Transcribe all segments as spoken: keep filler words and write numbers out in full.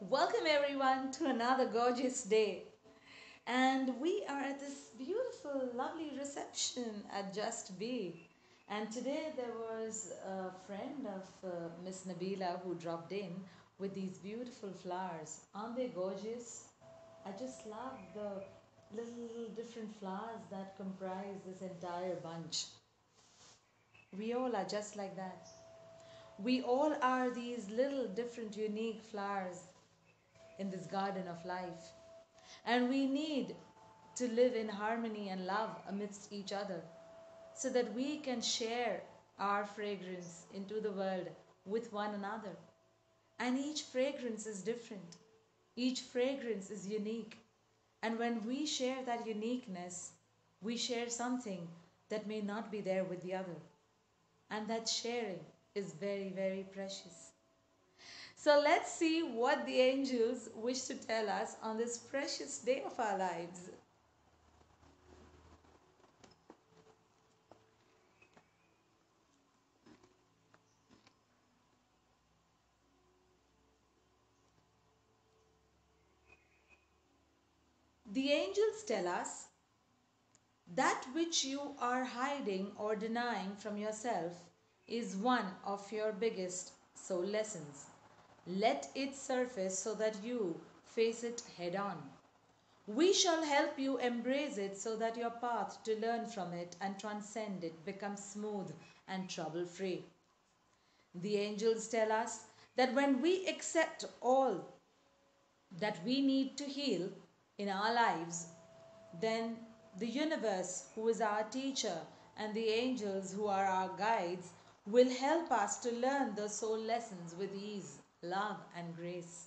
Welcome everyone to another gorgeous day, and we are at this beautiful lovely reception at Just Be. And today there was a friend of uh, Miss Nabila who dropped in with these beautiful flowers. Aren't they gorgeous? I just love the little, little different flowers that comprise this entire bunch. We all are just like that. We all are these little different unique flowers in this garden of life, and we need to live in harmony and love amidst each other so that we can share our fragrance into the world with one another. And each fragrance is different, each fragrance is unique, and when we share that uniqueness, we share something that may not be there with the other, and that sharing is very, very precious. So let's see what the angels wish to tell us on this precious day of our lives. The angels tell us that which you are hiding or denying from yourself is one of your biggest soul lessons. Let it surface so that you face it head on. We shall help you embrace it so that your path to learn from it and transcend it becomes smooth and trouble-free. The angels tell us that when we accept all that we need to heal in our lives, then the universe, who is our teacher, and the angels, who are our guides, will help us to learn the soul lessons with ease, love and grace.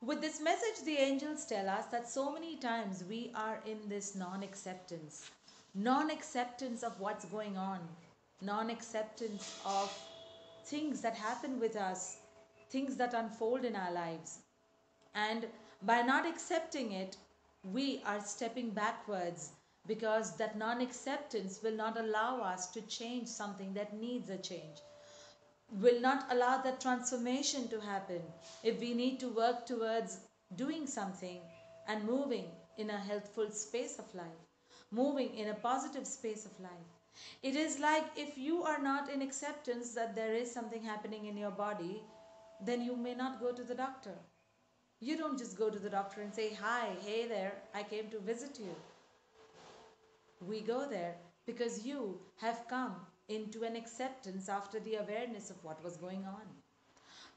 With this message, the angels tell us that so many times we are in this non-acceptance. Non-acceptance of what's going on. Non-acceptance of things that happen with us, things that unfold in our lives. And by not accepting it, we are stepping backwards, because that non-acceptance will not allow us to change something that needs a change, will not allow that transformation to happen if we need to work towards doing something and moving in a healthful space of life, moving in a positive space of life. It is like if you are not in acceptance that there is something happening in your body, then you may not go to the doctor. You don't just go to the doctor and say, "Hi, hey there, I came to visit you." We go there because you have come into an acceptance after the awareness of what was going on.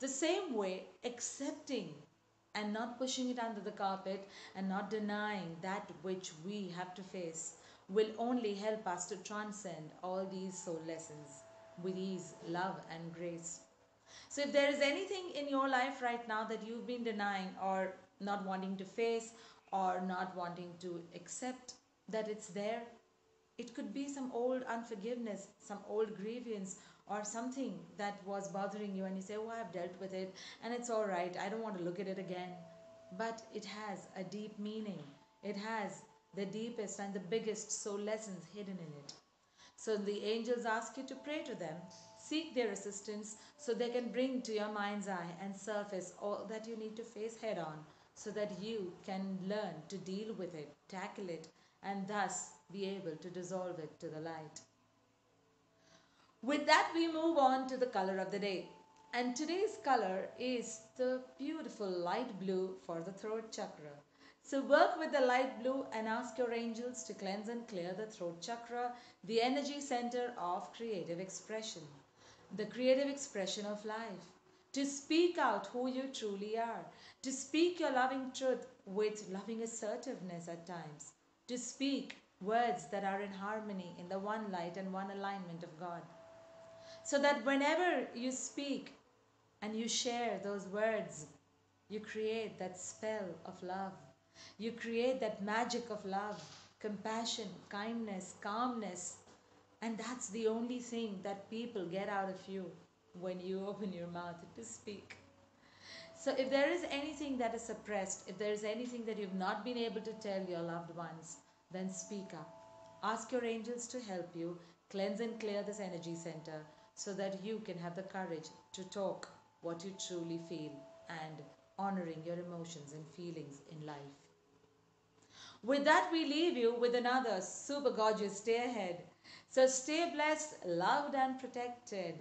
The same way, accepting and not pushing it under the carpet and not denying that which we have to face will only help us to transcend all these soul lessons with ease, love and grace. So if there is anything in your life right now that you've been denying or not wanting to face or not wanting to accept, that it's there. It could be some old unforgiveness, some old grievance, or something that was bothering you, and you say, "Oh, I've dealt with it and it's all right. I don't want to look at it again." But it has a deep meaning. It has the deepest and the biggest soul lessons hidden in it. So the angels ask you to pray to them, seek their assistance so they can bring to your mind's eye and surface all that you need to face head on so that you can learn to deal with it, tackle it, and thus be able to dissolve it to the light. With that, we move on to the color of the day. And today's color is the beautiful light blue for the throat chakra. So work with the light blue and ask your angels to cleanse and clear the throat chakra, the energy center of creative expression, the creative expression of life, to speak out who you truly are, to speak your loving truth with loving assertiveness at times, to speak words that are in harmony in the one light and one alignment of God. So that whenever you speak and you share those words, you create that spell of love. You create that magic of love, compassion, kindness, calmness. And that's the only thing that people get out of you when you open your mouth to speak. So if there is anything that is suppressed, if there is anything that you've not been able to tell your loved ones, then speak up. Ask your angels to help you cleanse and clear this energy center so that you can have the courage to talk what you truly feel and honoring your emotions and feelings in life. With that, we leave you with another super gorgeous day ahead. So stay blessed, loved and protected.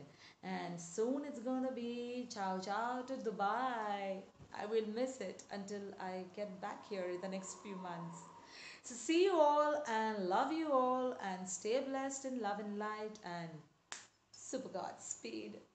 And soon it's going to be ciao ciao to Dubai. I will miss it until I get back here in the next few months. So see you all and love you all and stay blessed in love and light and super Godspeed.